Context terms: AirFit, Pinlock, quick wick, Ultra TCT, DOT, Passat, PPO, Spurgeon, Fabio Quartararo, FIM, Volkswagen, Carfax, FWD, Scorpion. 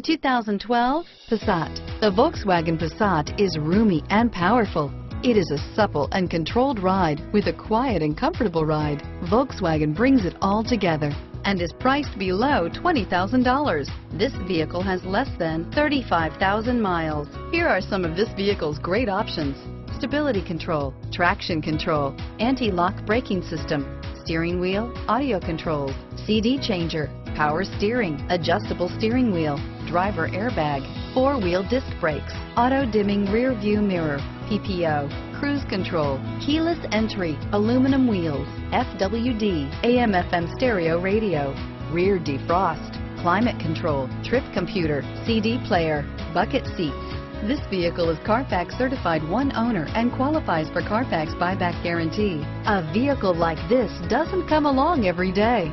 The 2012 Passat. The Volkswagen Passat is roomy and powerful. It is a supple and controlled ride with a quiet and comfortable ride. Volkswagen brings it all together and is priced below $20,000. This vehicle has less than 35,000 miles. Here are some of this vehicle's great options: stability control, traction control, anti-lock braking system, steering wheel audio controls, CD changer, power steering, adjustable steering wheel, driver airbag, four-wheel disc brakes, auto-dimming rear view mirror, PPO, cruise control, keyless entry, aluminum wheels, FWD, AM/FM stereo radio, rear defrost, climate control, trip computer, CD player, bucket seats. This vehicle is Carfax certified one owner and qualifies for Carfax buyback guarantee. A vehicle like this doesn't come along every day.